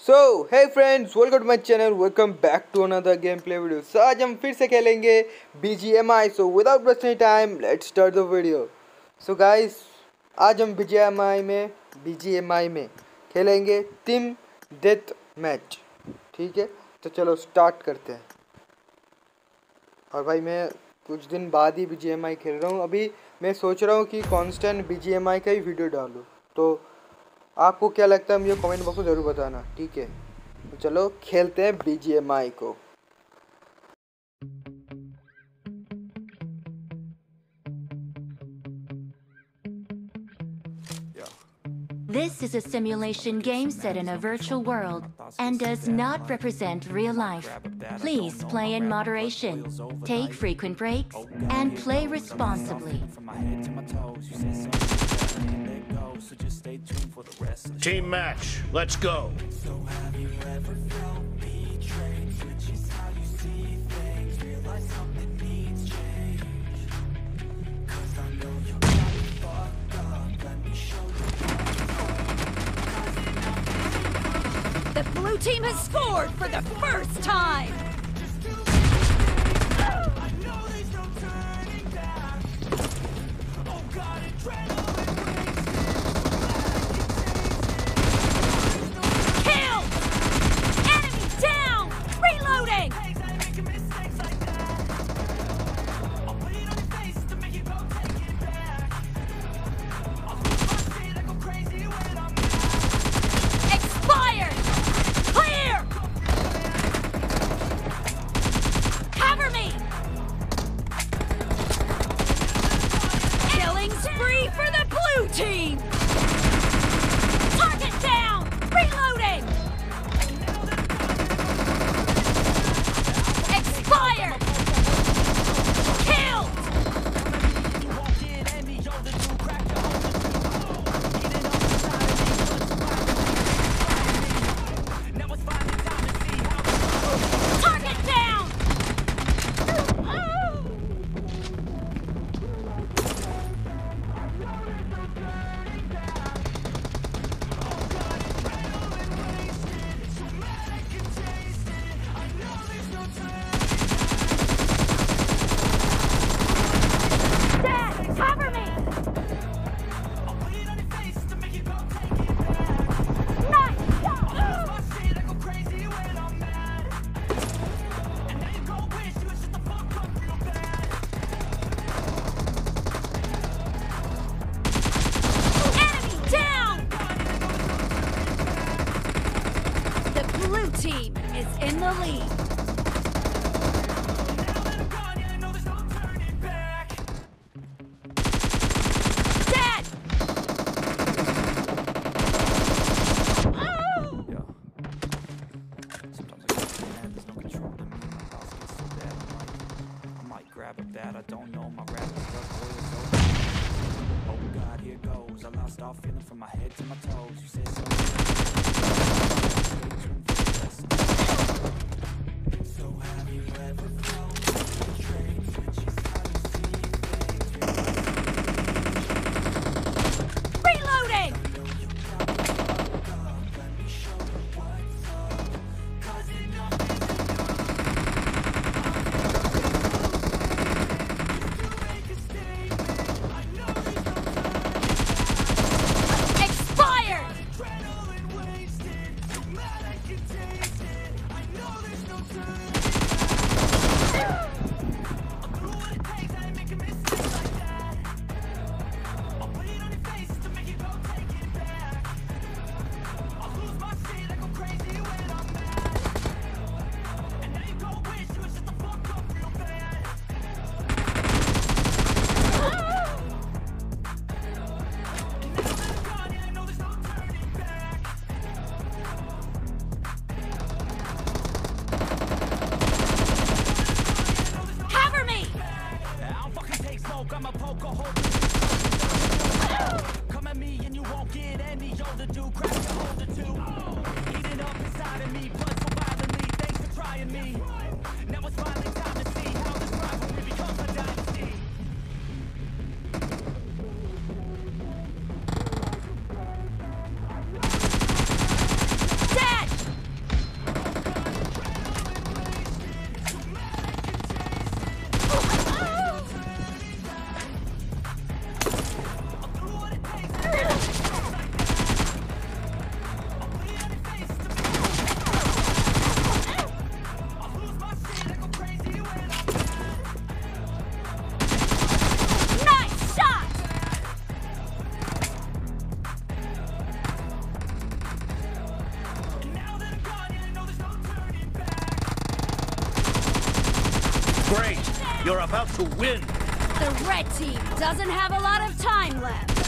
So hey friends, welcome to my channel, welcome back to another gameplay video। So आज हम फिर से खेलेंगे BGMI। So without wasting time, let's start the video। So guys, आज हम BGMI में खेलेंगे टीम डेथ मैच, ठीक है। तो चलो स्टार्ट करते हैं। और भाई मैं कुछ दिन बाद ही BGMI खेल रहा हूँ। अभी मैं सोच रहा हूँ कि कॉन्स्टेंट BGMI का ही वीडियो डालूँ। तो आपको क्या लगता है मुझे कमेंट बॉक्स में ज़रूर बताना, ठीक है। तो चलो खेलते हैं BGMI को। This is a simulation game set in a virtual world and does not represent real life. Please play in moderation, take frequent breaks, and play responsibly. Team match, let's go. So have you ever felt betrayed? Switches how you see things, realize something needs change. 'Cause I know you're probably fucked up, let me show you. The blue team has scored for the first time. I know there's no turning back. Oh God, adrenaline. Team! Target down! Reloading! Expire! Kill! Target down! Oh. Team is in the lead. Now that I'm gone, yeah, I know there's no turning back. Dead! Oh! Yeah. Sometimes I get mad, there's no control in me. My thoughts get so bad, I might grab up that. I don't know, my rap is up. Oh God, here goes. I lost all feeling from my head to my toes. You said so. So have you ever felt betrayed? Switches how you see things. Reloading! I know you got me fucked up. Let me show you what's up. 'Cause enough is enough. You make a statement. I know there's no time. Expired! Great! You're about to win! The red team doesn't have a lot of time left!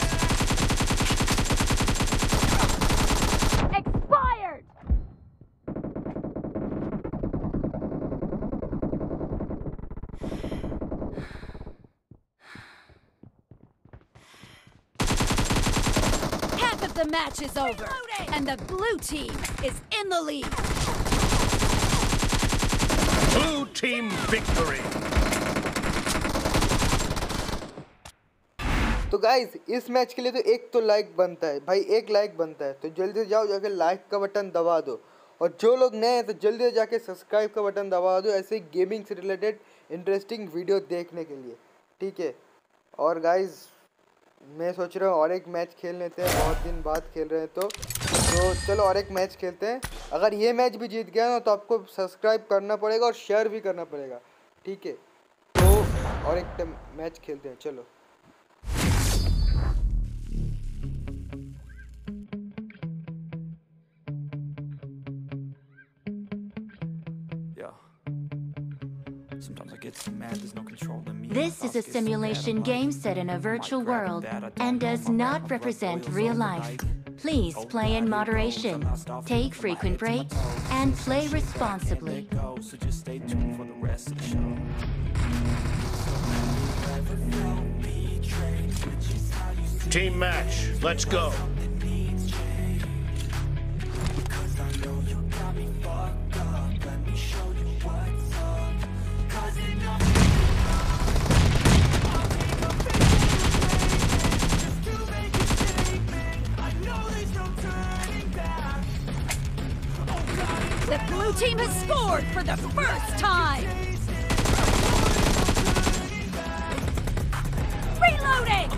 Expired! Half of the match is over, and the blue team is in the lead! Blue team victory! तो guys इस match के लिए तो एक तो like बनता है भाई, एक लाइक बनता है तो जल्दी से जाओ जाके लाइक का बटन दबा दो, और जो लोग नए हैं तो जल्दी से जाके सब्सक्राइब का बटन दबा दो ऐसे गेमिंग से रिलेटेड इंटरेस्टिंग वीडियो देखने के लिए, ठीक है। और गाइज मैं सोच रहा हूँ और एक मैच खेल लेते हैं, बहुत दिन बाद खेल रहे हैं तो चलो और एक मैच खेलते हैं। अगर ये मैच भी जीत गया ना तो आपको सब्सक्राइब करना पड़ेगा और शेयर भी करना पड़ेगा, ठीक है। तो और एक मैच खेलते हैं, चलो। This is a simulation game set in a virtual world and does not represent real life. Please play in moderation, take frequent breaks, and play responsibly. Team match, let's go. The team has scored for the first time! Reloading!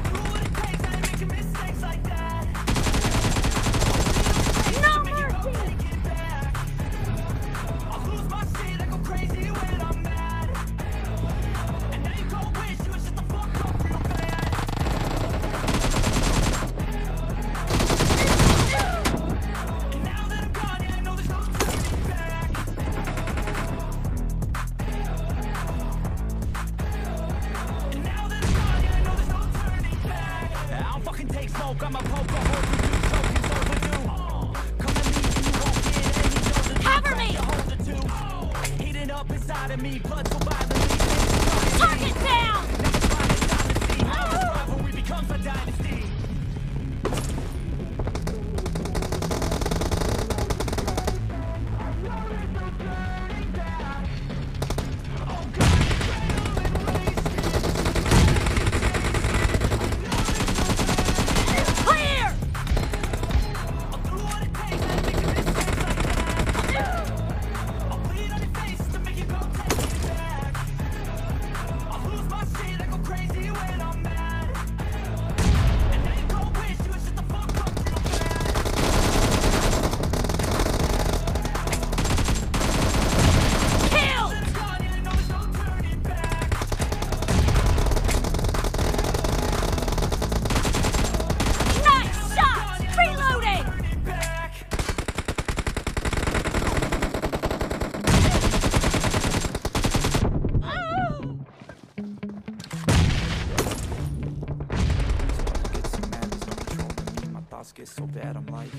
No so bad, I'm like,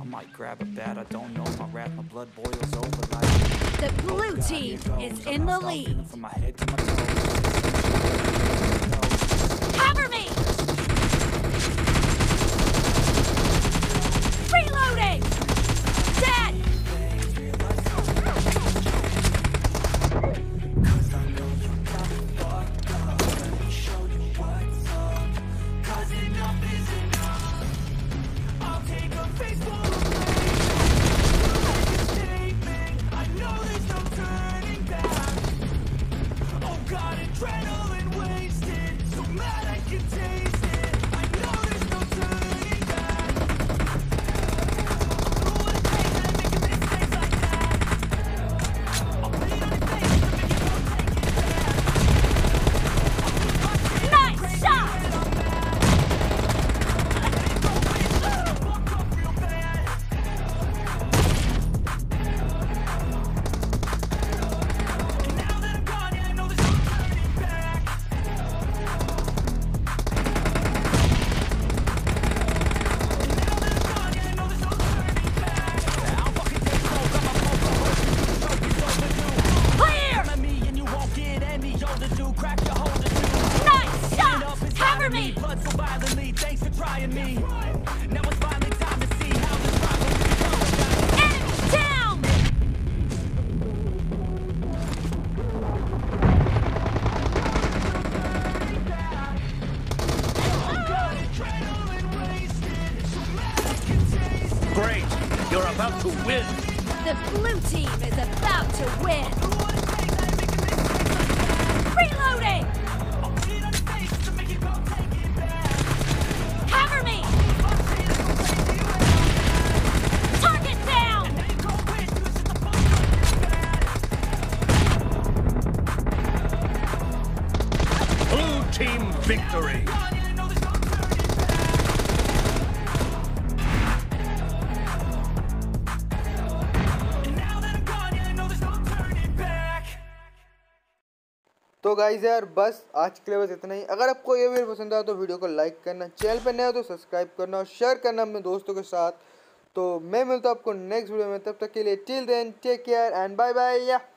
I might grab a bat, I don't know, my wrath, my blood boils over like... The blue team is in the lead. Cover me! Reloading! Dead! are about to win. The blue team is about to win. Reloading! Cover me! Target down! Blue team victory! तो guys यार बस आज के लिए बस इतना ही। अगर आपको ये वीडियो पसंद आया तो वीडियो को लाइक करना, चैनल पर नया हो तो सब्सक्राइब करना और शेयर करना अपने दोस्तों के साथ। तो मैं मिलता हूँ आपको नेक्स्ट वीडियो में, तब तक के लिए till then take care and bye bye.